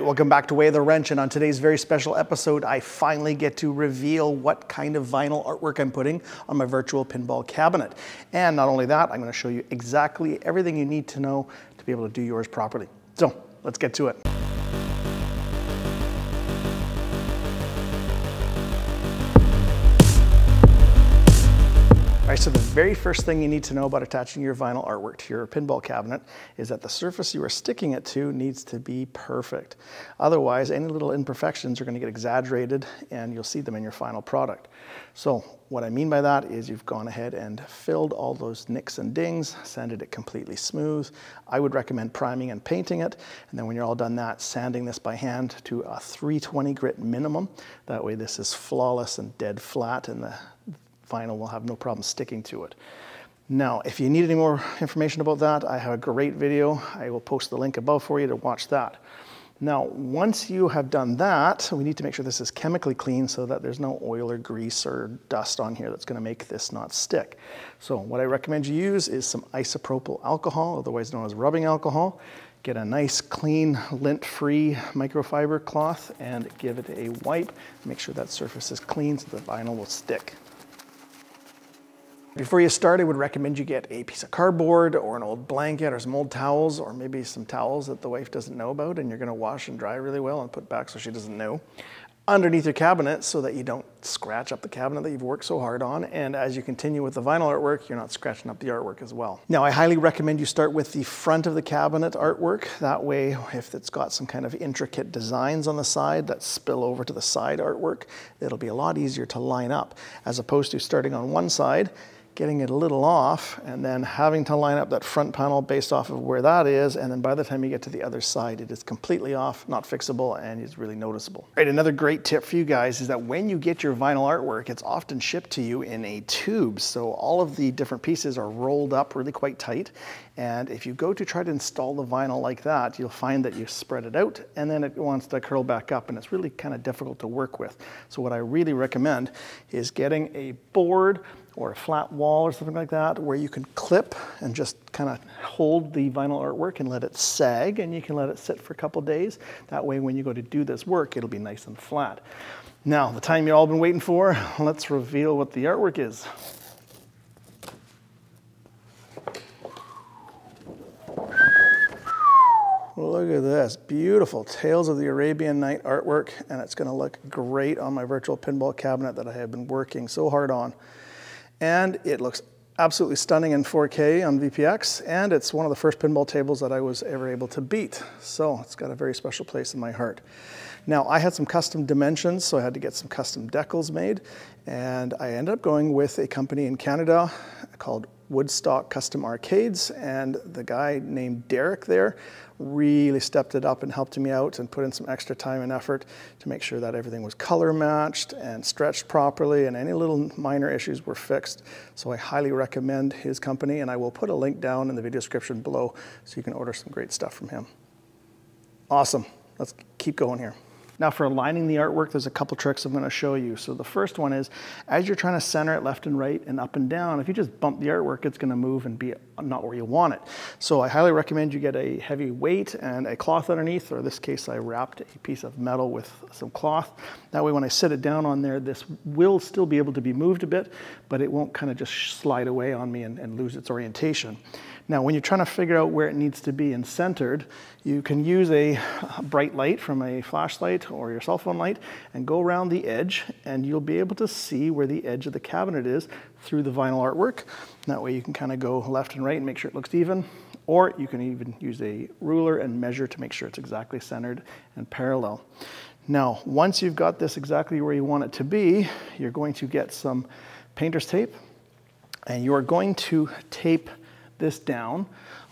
Welcome back to Way of the Wrench, and on today's very special episode, I finally get to reveal what kind of vinyl artwork I'm putting on my virtual pinball cabinet. And not only that, I'm going to show you exactly everything you need to know to be able to do yours properly. So, let's get to it. All right, so the very first thing you need to know about attaching your vinyl artwork to your pinball cabinet is that the surface you are sticking it to needs to be perfect. Otherwise, any little imperfections are going to get exaggerated and you'll see them in your final product. So what I mean by that is you've gone ahead and filled all those nicks and dings, sanded it completely smooth. I would recommend priming and painting it, and then when you're all done that, sanding this by hand to a 320 grit minimum. That way this is flawless and dead flat, and the vinyl will have no problem sticking to it. Now, if you need any more information about that, I have a great video. I will post the link above for you to watch that. Now, once you have done that, we need to make sure this is chemically clean so that there's no oil or grease or dust on here that's going to make this not stick. So what I recommend you use is some isopropyl alcohol, otherwise known as rubbing alcohol. Get a nice, clean, lint-free microfiber cloth and give it a wipe. Make sure that surface is clean so the vinyl will stick. Before you start, I would recommend you get a piece of cardboard or an old blanket or some old towels, or maybe some towels that the wife doesn't know about and you're going to wash and dry really well and put back so she doesn't know, underneath your cabinet so that you don't scratch up the cabinet that you've worked so hard on, and as you continue with the vinyl artwork, you're not scratching up the artwork as well. Now, I highly recommend you start with the front of the cabinet artwork. That way, if it's got some kind of intricate designs on the side that spill over to the side artwork, it'll be a lot easier to line up, as opposed to starting on one side, getting it a little off, and then having to line up that front panel based off of where that is, and then by the time you get to the other side, it is completely off, not fixable, and it's really noticeable. Right, another great tip for you guys is that when you get your vinyl artwork, it's often shipped to you in a tube, so all of the different pieces are rolled up really quite tight, and if you go to try to install the vinyl like that, you'll find that you spread it out, and then it wants to curl back up, and it's really kind of difficult to work with. So what I really recommend is getting a board or a flat wall or something like that where you can clip and just kind of hold the vinyl artwork and let it sag, and you can let it sit for a couple days. That way when you go to do this work, it'll be nice and flat. Now, the time you've all been waiting for, let's reveal what the artwork is. Look at this, beautiful Tales of the Arabian Night artwork, and it's going to look great on my virtual pinball cabinet that I have been working so hard on. And it looks absolutely stunning in 4K on VPX, and it's one of the first pinball tables that I was ever able to beat. So it's got a very special place in my heart. Now, I had some custom dimensions, so I had to get some custom decals made, and I ended up going with a company in Canada called Woodstock Custom Arcades, and the guy named Derek there really stepped it up and helped me out and put in some extra time and effort to make sure that everything was color matched and stretched properly, and any little minor issues were fixed. So I highly recommend his company, and I will put a link down in the video description below so you can order some great stuff from him. Awesome, let's keep going here. Now, for aligning the artwork, there's a couple tricks I'm going to show you. So the first one is, as you're trying to center it left and right and up and down, if you just bump the artwork, it's going to move and be not where you want it. So I highly recommend you get a heavy weight and a cloth underneath, or in this case, I wrapped a piece of metal with some cloth. That way, when I sit it down on there, this will still be able to be moved a bit, but it won't kind of just slide away on me and lose its orientation. Now, when you're trying to figure out where it needs to be and centered, you can use a bright light from a flashlight or your cell phone light and go around the edge, and you'll be able to see where the edge of the cabinet is through the vinyl artwork. That way you can kind of go left and right and make sure it looks even, or you can even use a ruler and measure to make sure it's exactly centered and parallel. Now, once you've got this exactly where you want it to be, you're going to get some painter's tape, and you're going to tape this down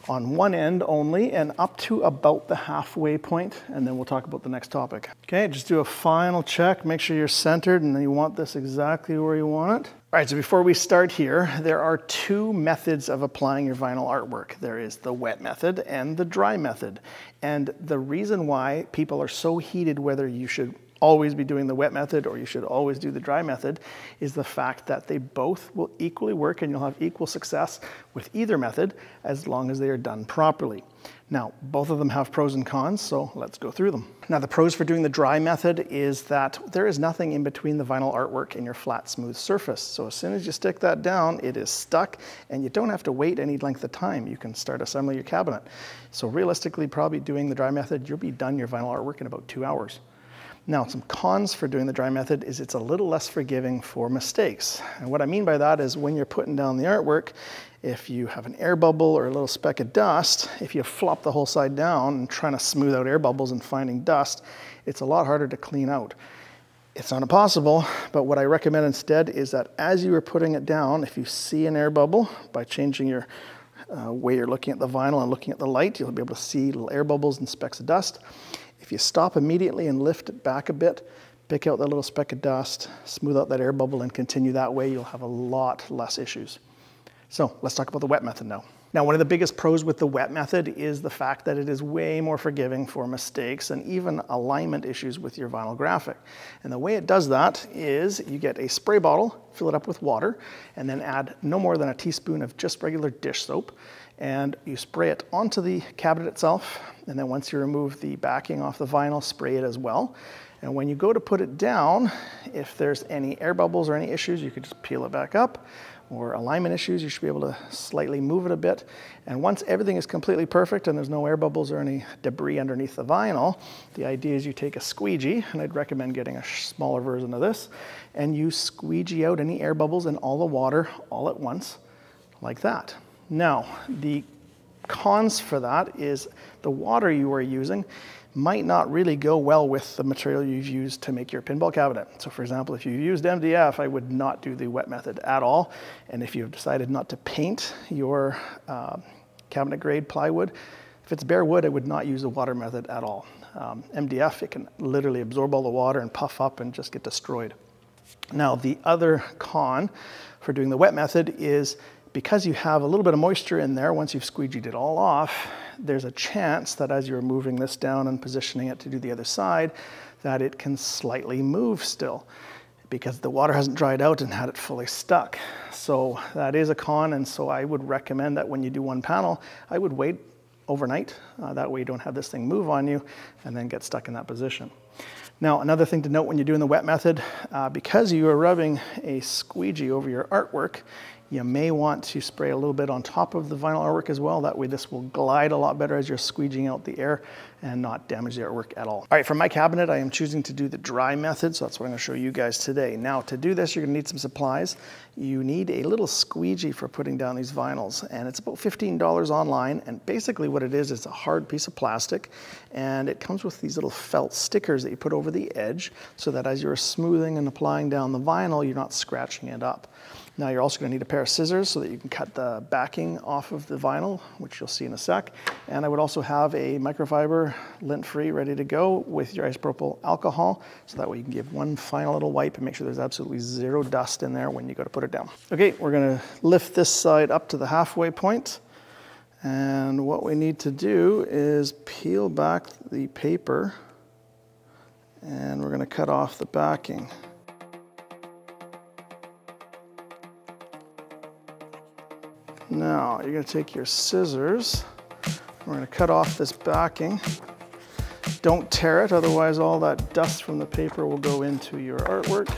on one end only and up to about the halfway point, and then we'll talk about the next topic. Okay, just do a final check, make sure you're centered, and then you want this exactly where you want it. All right, so before we start here, there are two methods of applying your vinyl artwork. There is the wet method and the dry method. And the reason why people are so heated whether you should always be doing the wet method, or you should always do the dry method, is the fact that they both will equally work and you'll have equal success with either method as long as they are done properly. Now, both of them have pros and cons, so let's go through them. Now, the pros for doing the dry method is that there is nothing in between the vinyl artwork and your flat, smooth surface. So as soon as you stick that down, it is stuck, and you don't have to wait any length of time. You can start assembling your cabinet. So realistically, probably doing the dry method, you'll be done your vinyl artwork in about 2 hours. Now, some cons for doing the dry method is it's a little less forgiving for mistakes. And what I mean by that is when you're putting down the artwork, if you have an air bubble or a little speck of dust, if you flop the whole side down and trying to smooth out air bubbles and finding dust, it's a lot harder to clean out. It's not impossible, but what I recommend instead is that as you are putting it down, if you see an air bubble, by changing your way you're looking at the vinyl and looking at the light, you'll be able to see little air bubbles and specks of dust. If you stop immediately and lift it back a bit, pick out that little speck of dust, smooth out that air bubble and continue that way, you'll have a lot less issues. So let's talk about the wet method now. Now, one of the biggest pros with the wet method is the fact that it is way more forgiving for mistakes and even alignment issues with your vinyl graphic. And the way it does that is you get a spray bottle, fill it up with water, and then add no more than a teaspoon of just regular dish soap. And you spray it onto the cabinet itself. And then once you remove the backing off the vinyl, spray it as well. And when you go to put it down, if there's any air bubbles or any issues, you could just peel it back up, or alignment issues, you should be able to slightly move it a bit. And once everything is completely perfect and there's no air bubbles or any debris underneath the vinyl, the idea is you take a squeegee, and I'd recommend getting a smaller version of this, and you squeegee out any air bubbles and all the water all at once, like that. Now, the cons for that is the water you are using might not really go well with the material you've used to make your pinball cabinet. So for example, if you've used MDF, I would not do the wet method at all. And if you've decided not to paint your cabinet grade plywood, if it's bare wood, I would not use the water method at all. MDF, it can literally absorb all the water and puff up and just get destroyed. Now, the other con for doing the wet method is because you have a little bit of moisture in there, once you've squeegeed it all off, there's a chance that as you're moving this down and positioning it to do the other side, that it can slightly move still because the water hasn't dried out and had it fully stuck. So that is a con, and so I would recommend that when you do one panel, I would wait overnight. That way you don't have this thing move on you and then get stuck in that position. Now, another thing to note when you're doing the wet method, because you are rubbing a squeegee over your artwork, you may want to spray a little bit on top of the vinyl artwork as well. That way this will glide a lot better as you're squeegeeing out the air and not damage the artwork at all. All right, for my cabinet, I am choosing to do the dry method, so that's what I'm gonna show you guys today. Now, to do this, you're gonna need some supplies. You need a little squeegee for putting down these vinyls, and it's about $15 online, and basically what it is, it's a hard piece of plastic, and it comes with these little felt stickers that you put over the edge so that as you're smoothing and applying down the vinyl, you're not scratching it up. Now, you're also gonna need a pair of scissors so that you can cut the backing off of the vinyl, which you'll see in a sec. And I would also have a microfiber, lint-free, ready to go with your isopropyl alcohol. So that way you can give one final little wipe and make sure there's absolutely zero dust in there when you go to put it down. Okay, we're gonna lift this side up to the halfway point. And what we need to do is peel back the paper, and we're gonna cut off the backing. Now, you're gonna take your scissors, we're gonna cut off this backing. Don't tear it, otherwise all that dust from the paper will go into your artwork.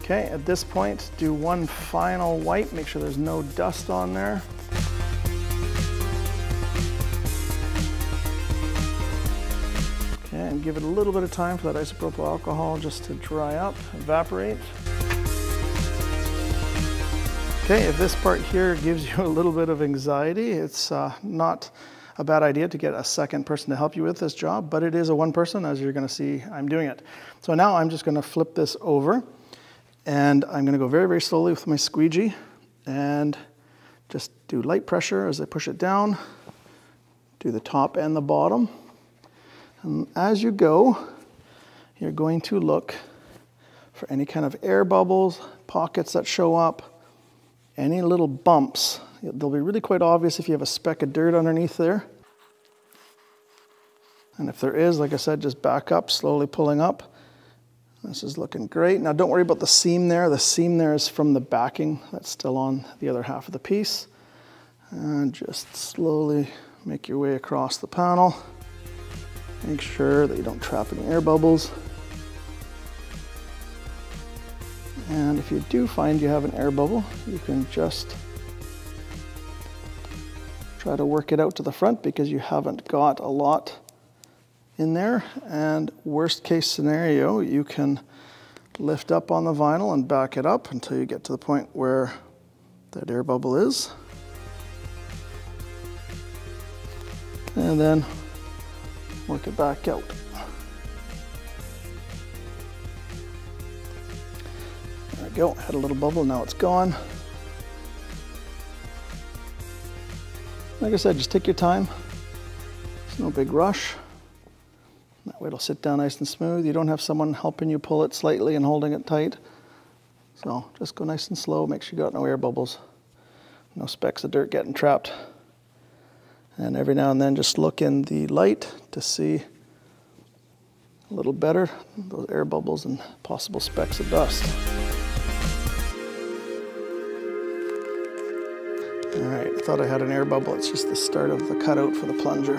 Okay, at this point, do one final wipe, make sure there's no dust on there. Okay, and give it a little bit of time for that isopropyl alcohol just to dry up, evaporate. Okay, if this part here gives you a little bit of anxiety, it's not a bad idea to get a second person to help you with this job, but it is a one person, as you're gonna see I'm doing it. So now I'm just gonna flip this over, and I'm gonna go very, very slowly with my squeegee and just do light pressure as I push it down, do the top and the bottom. And as you go, you're going to look for any kind of air bubbles, pockets that show up, any little bumps. They'll be really quite obvious if you have a speck of dirt underneath there. And if there is, like I said, just back up, slowly pulling up. This is looking great. Now don't worry about the seam there. The seam there is from the backing. That's still on the other half of the piece. And just slowly make your way across the panel. Make sure that you don't trap any air bubbles. And if you do find you have an air bubble, you can just try to work it out to the front because you haven't got a lot in there. And worst case scenario, you can lift up on the vinyl and back it up until you get to the point where that air bubble is. And then work it back out. There we go, had a little bubble, now it's gone. Like I said, just take your time. There's no big rush. That way it'll sit down nice and smooth. You don't have someone helping you pull it slightly and holding it tight. So just go nice and slow, make sure you got no air bubbles, no specks of dirt getting trapped. And every now and then just look in the light to see a little better those air bubbles and possible specks of dust. All right, I thought I had an air bubble. It's just the start of the cutout for the plunger.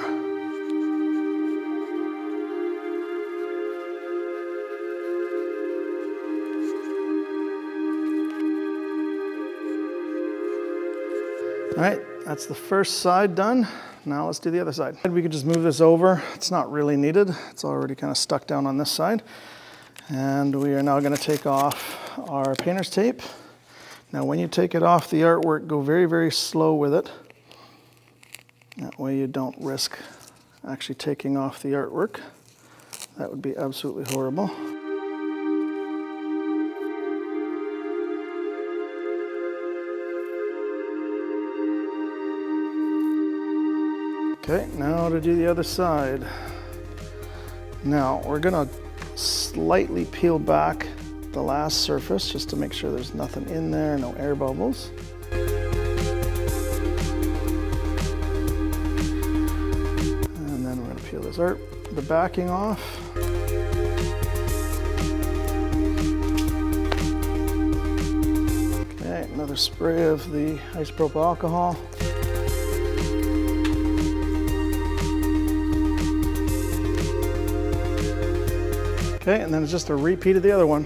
All right. That's the first side done. Now let's do the other side. We could just move this over. It's not really needed. It's already kind of stuck down on this side. And we are now going to take off our painter's tape. Now when you take it off the artwork, go very, very slow with it. That way you don't risk actually taking off the artwork. That would be absolutely horrible. Okay, now to do the other side. Now we're gonna slightly peel back the last surface just to make sure there's nothing in there, no air bubbles. And then we're gonna peel this art, the backing off. Okay, another spray of the isopropyl alcohol. Okay, and then it's just a repeat of the other one.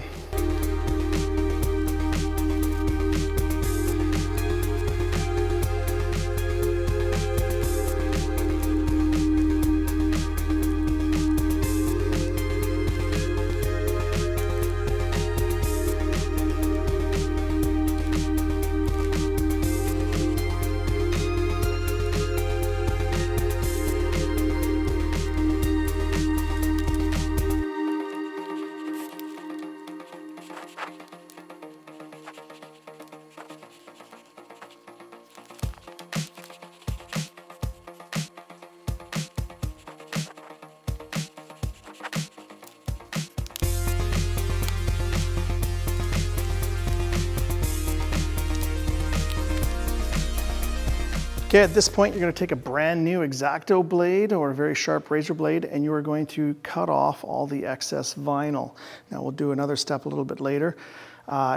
Okay, at this point, you're gonna take a brand new X-Acto blade or a very sharp razor blade, and you are going to cut off all the excess vinyl. Now we'll do another step a little bit later.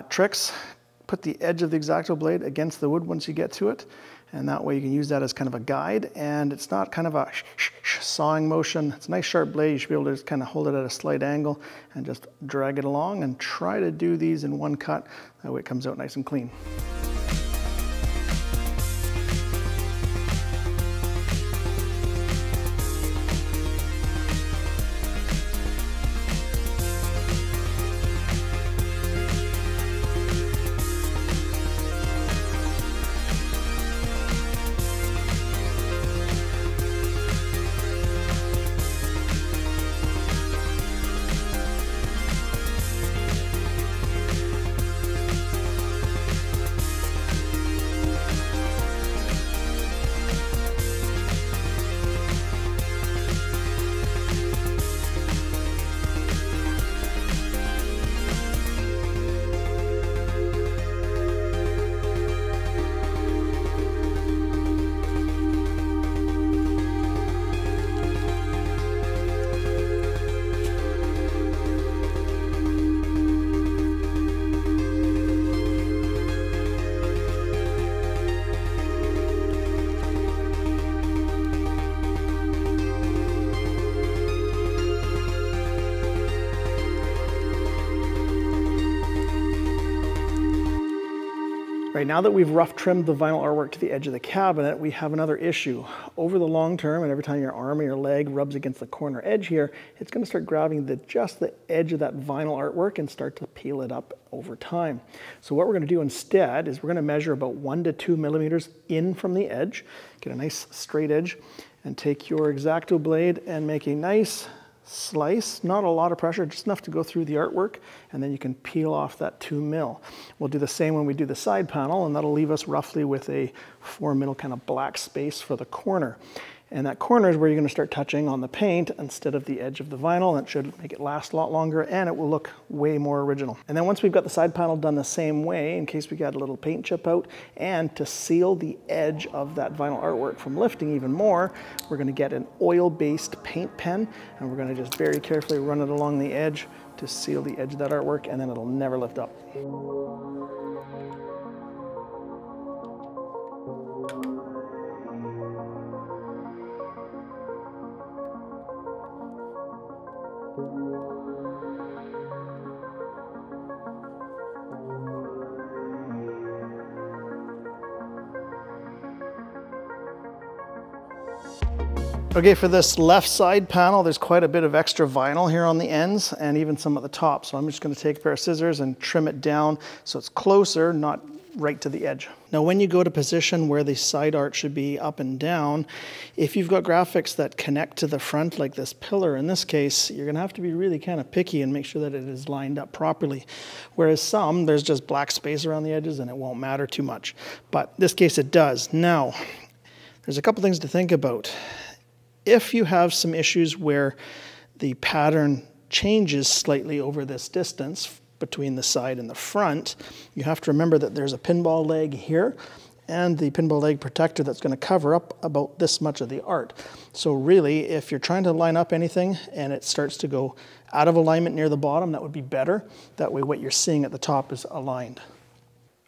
Tricks, put the edge of the X-Acto blade against the wood once you get to it, and that way you can use that as kind of a guide, and it's not kind of a sawing motion. It's a nice sharp blade. You should be able to just kind of hold it at a slight angle and just drag it along and try to do these in one cut. That way it comes out nice and clean. Right, now that we've rough trimmed the vinyl artwork to the edge of the cabinet, we have another issue. Over the long term, and every time your arm or your leg rubs against the corner edge here, it's gonna start grabbing just the edge of that vinyl artwork and start to peel it up over time. So what we're gonna do instead is we're gonna measure about 1 to 2 millimeters in from the edge, get a nice straight edge, and take your X-Acto blade and make a nice slice, not a lot of pressure, just enough to go through the artwork, and then you can peel off that 2 mil. We'll do the same when we do the side panel, and that'll leave us roughly with a 4 mil kind of black space for the corner. And that corner is where you're going to start touching on the paint instead of the edge of the vinyl. That should make it last a lot longer, and it will look way more original. And then once we've got the side panel done the same way, in case we got a little paint chip out, and to seal the edge of that vinyl artwork from lifting even more, we're going to get an oil-based paint pen, and we're going to just very carefully run it along the edge to seal the edge of that artwork, and then it'll never lift up. Okay, for this left side panel, there's quite a bit of extra vinyl here on the ends and even some at the top. So I'm just gonna take a pair of scissors and trim it down so it's closer, not right to the edge. Now, when you go to position where the side art should be up and down, if you've got graphics that connect to the front, like this pillar in this case, you're gonna have to be really kind of picky and make sure that it is lined up properly. Whereas some, there's just black space around the edges and it won't matter too much. But this case it does. Now, there's a couple things to think about. If you have some issues where the pattern changes slightly over this distance between the side and the front, you have to remember that there's a pinball leg here and the pinball leg protector that's going to cover up about this much of the art. So really, if you're trying to line up anything and it starts to go out of alignment near the bottom, that would be better. That way what you're seeing at the top is aligned.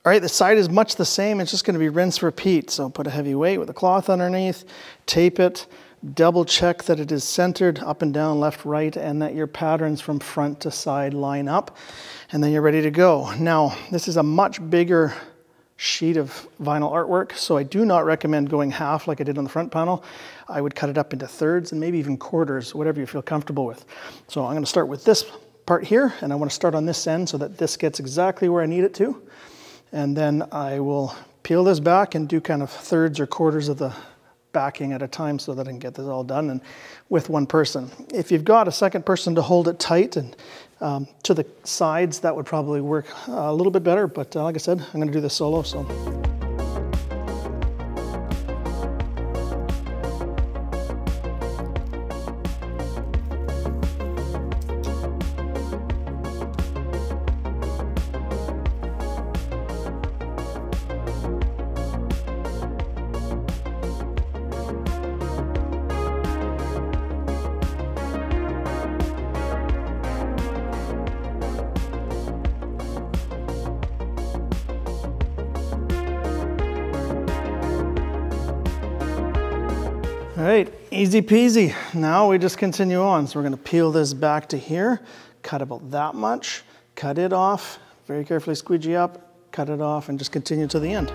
All right, the side is much the same. It's just going to be rinse, repeat. So put a heavy weight with a cloth underneath, tape it, double check that it is centered up and down, left, right, and that your patterns from front to side line up, and then you're ready to go. Now, this is a much bigger sheet of vinyl artwork, so I do not recommend going half like I did on the front panel. I would cut it up into thirds and maybe even quarters, whatever you feel comfortable with. So I'm gonna start with this part here, and I wanna start on this end so that this gets exactly where I need it to. And then I will peel this back and do kind of thirds or quarters of the backing at a time so that I can get this all done and with one person. If you've got a second person to hold it tight and to the sides, that would probably work a little bit better, but like I said, I'm gonna do this solo, so. All right, easy peasy. Now we just continue on. So we're gonna peel this back to here, cut about that much, cut it off, very carefully squeegee up, cut it off, and just continue to the end.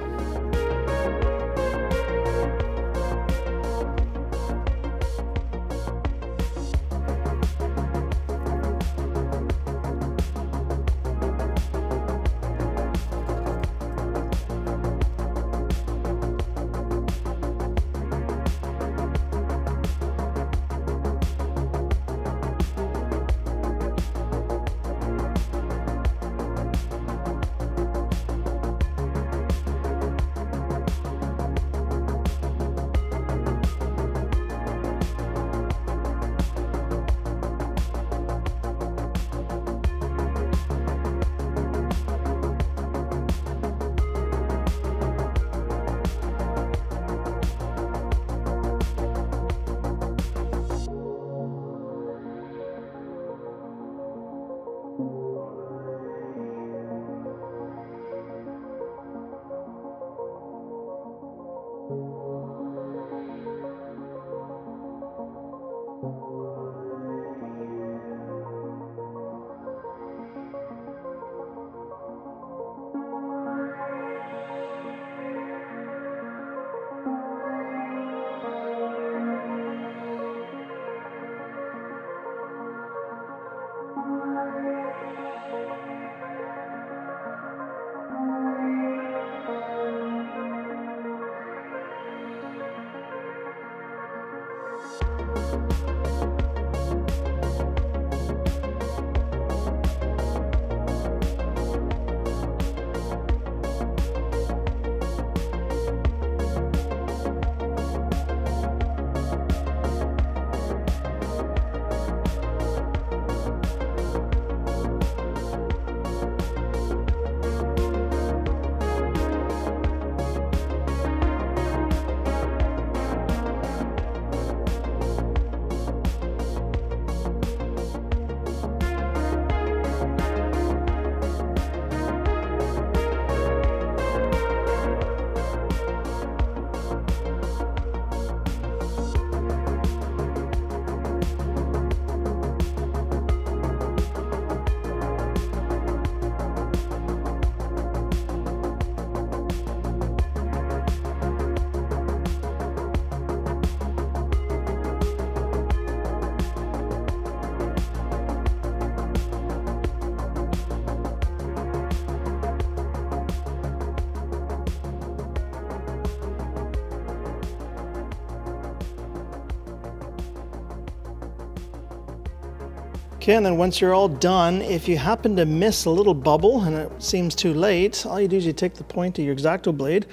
Okay, and then once you're all done, if you happen to miss a little bubble and it seems too late, all you do is you take the point of your X-Acto blade,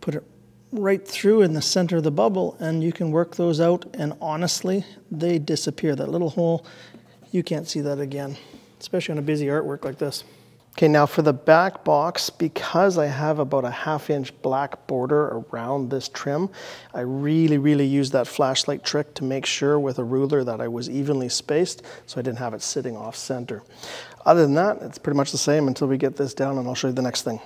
put it right through in the center of the bubble, and you can work those out, and honestly, they disappear. That little hole, you can't see that again, especially on a busy artwork like this. Okay, now for the back box, because I have about a half-inch black border around this trim, I really used that flashlight trick to make sure with a ruler that I was evenly spaced, so I didn't have it sitting off center. Other than that, it's pretty much the same until we get this down, and I'll show you the next thing.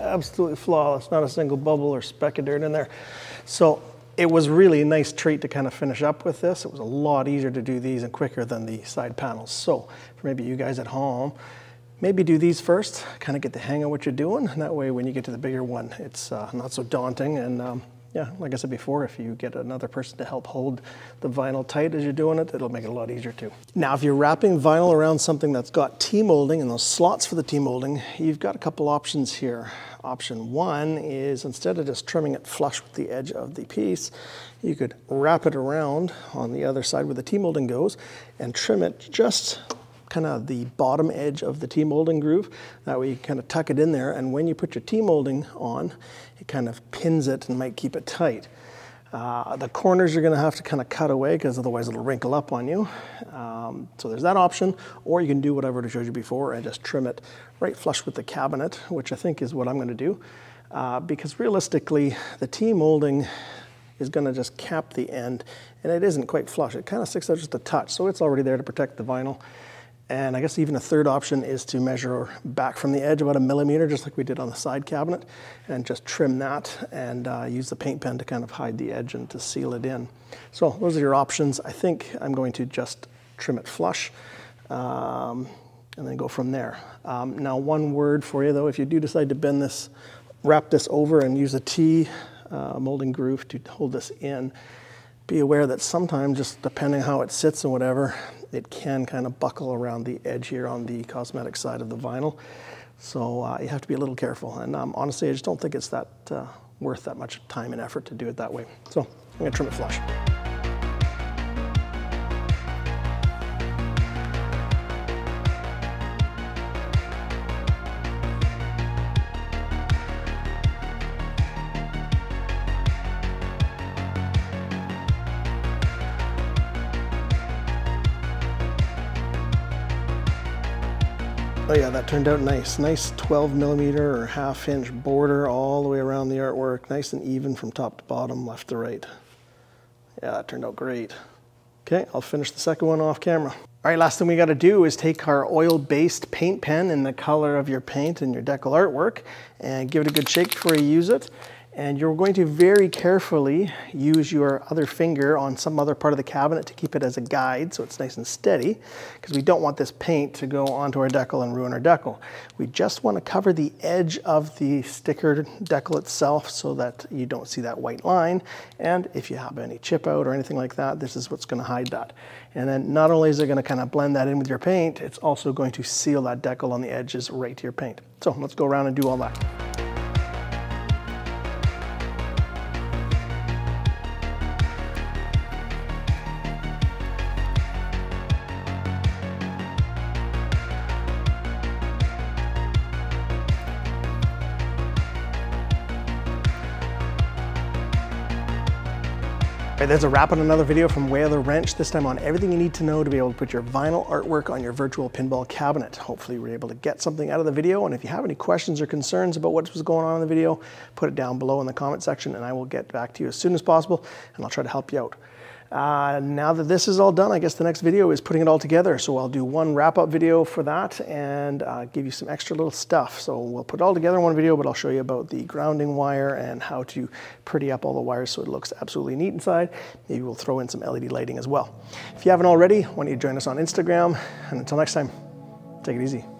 Absolutely flawless, not a single bubble or speck of dirt in there. So it was really a nice treat to kind of finish up with this. It was a lot easier to do these and quicker than the side panels. So for maybe you guys at home, maybe do these first, kind of get the hang of what you're doing. And that way when you get to the bigger one, it's not so daunting. And yeah, like I said before, if you get another person to help hold the vinyl tight as you're doing it, it'll make it a lot easier too. Now, if you're wrapping vinyl around something that's got T-molding and those slots for the T-molding, you've got a couple options here. Option one is instead of just trimming it flush with the edge of the piece, you could wrap it around on the other side where the T-molding goes and trim it just kind of the bottom edge of the T-molding groove. That way you can kind of tuck it in there, and when you put your T-molding on, it kind of pins it and might keep it tight. The corners you're gonna have to kind of cut away because otherwise it'll wrinkle up on you. So there's that option, or you can do whatever I showed you before and just trim it right flush with the cabinet, which I think is what I'm gonna do. Because realistically, the T-molding is gonna just cap the end, and it isn't quite flush. It kind of sticks out just a touch, so it's already there to protect the vinyl. And I guess even a third option is to measure back from the edge about 1 millimeter, just like we did on the side cabinet, and just trim that and use the paint pen to kind of hide the edge and to seal it in. So those are your options. I think I'm going to just trim it flush and then go from there. Now, one word for you though, if you do decide to bend this, wrap this over and use a T-molding groove to hold this in, be aware that sometimes, just depending how it sits and whatever, it can kind of buckle around the edge here on the cosmetic side of the vinyl. So you have to be a little careful. And honestly, I just don't think it's that worth that much time and effort to do it that way. So I'm gonna trim it flush. Oh yeah, that turned out nice. Nice 12mm or half-inch border all the way around the artwork. Nice and even from top to bottom, left to right. Yeah, that turned out great. Okay, I'll finish the second one off camera. All right, last thing we gotta do is take our oil-based paint pen in the color of your paint and your decal artwork and give it a good shake before you use it. And you're going to very carefully use your other finger on some other part of the cabinet to keep it as a guide so it's nice and steady, because we don't want this paint to go onto our decal and ruin our decal. We just want to cover the edge of the sticker decal itself so that you don't see that white line. And if you have any chip out or anything like that, this is what's going to hide that. And then not only is it going to kind of blend that in with your paint, it's also going to seal that decal on the edges right to your paint. So let's go around and do all that. Alright, that's a wrap on another video from Way of the Wrench, this time on everything you need to know to be able to put your vinyl artwork on your virtual pinball cabinet. Hopefully you were able to get something out of the video, and if you have any questions or concerns about what was going on in the video, put it down below in the comment section and I will get back to you as soon as possible, and I'll try to help you out. Now that this is all done, I guess the next video is putting it all together, so I'll do one wrap-up video for that and give you some extra little stuff. So we'll put it all together in one video, but I'll show you about the grounding wire and how to pretty up all the wires so it looks absolutely neat inside. Maybe we'll throw in some LED lighting as well. If you haven't already, why don't you join us on Instagram, and until next time, take it easy.